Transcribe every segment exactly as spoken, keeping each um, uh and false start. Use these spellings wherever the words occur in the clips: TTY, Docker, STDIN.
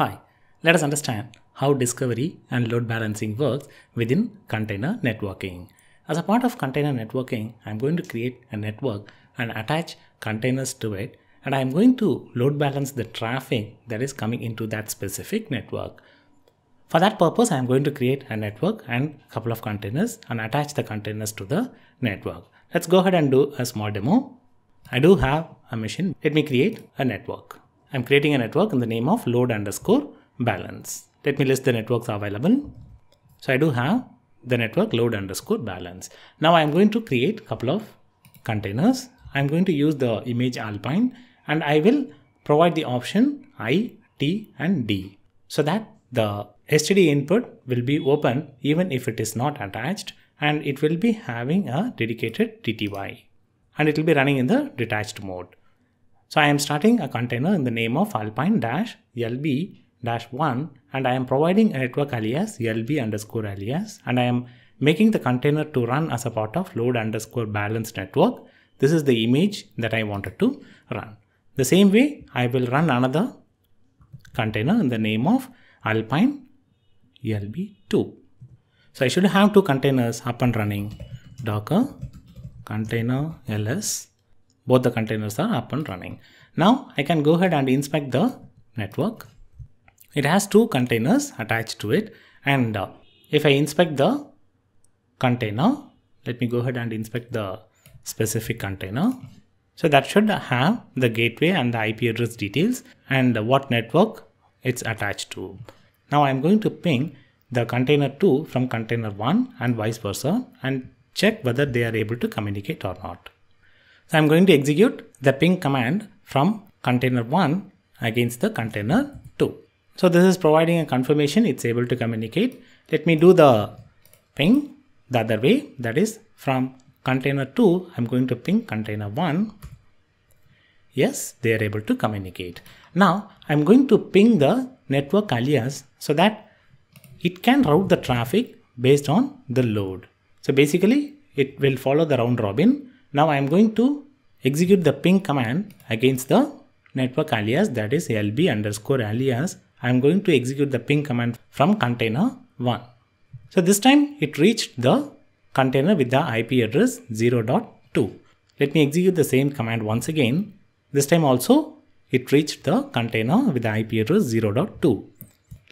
Hi, let us understand how discovery and load balancing works within container networking. As a part of container networking, I'm going to create a network and attach containers to it, and I'm going to load balance the traffic that is coming into that specific network. For that purpose, I'm going to create a network and a couple of containers and attach the containers to the network. Let's go ahead and do a small demo. I do have a machine. Let me create a network. I'm creating a network in the name of load underscore balance. Let me list the networks available. So I do have the network load underscore balance. Now I'm going to create a couple of containers. I'm going to use the image Alpine and I will provide the option I, T and D so that the S T D input will be open even if it is not attached, and it will be having a dedicated T T Y and it will be running in the detached mode. So I am starting a container in the name of alpine dash L B dash one and I am providing a network alias L B underscore alias, and I am making the container to run as a part of load underscore balance network. This is the image that I wanted to run. The same way I will run another container in the name of Alpine L B two. So I should have two containers up and running. Docker container L S. Both the containers are up and running. Now I can go ahead and inspect the network. It has two containers attached to it, and uh, if I inspect the container, let me go ahead and inspect the specific container. So that should have the gateway and the I P address details and what network it's attached to. Now I'm going to ping the container two from container one and vice versa and check whether they are able to communicate or not. So I'm going to execute the ping command from container one against the container two. So this is providing a confirmation it's able to communicate. Let me do the ping the other way, that is from container two, I'm going to ping container one. Yes, they are able to communicate. Now I'm going to ping the network alias so that it can route the traffic based on the load. So basically it will follow the round robin. Now I'm going to execute the ping command against the network alias, that is L B underscore alias. I'm going to execute the ping command from container one. So this time it reached the container with the I P address zero dot two. Let me execute the same command once again. This time also it reached the container with the I P address zero dot two.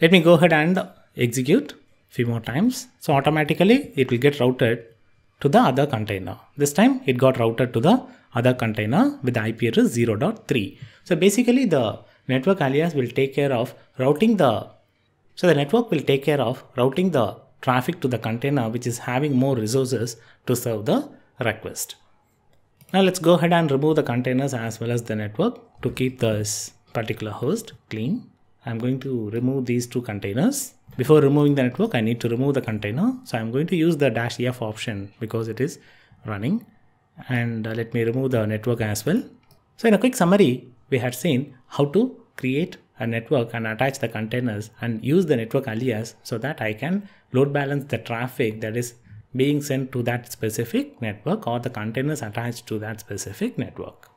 Let me go ahead and execute a few more times. So automatically it will get routed to the other container. This time it got routed to the other container with the I P address zero dot three. So basically the network alias will take care of routing the, so the network will take care of routing the traffic to the container which is having more resources to serve the request. Now let's go ahead and remove the containers as well as the network to keep this particular host clean. I'm going to remove these two containers. Before removing the network, I need to remove the container. So I'm going to use the dash F option because it is running. And let me remove the network as well. So in a quick summary, we had seen how to create a network and attach the containers and use the network alias so that I can load balance the traffic that is being sent to that specific network or the containers attached to that specific network.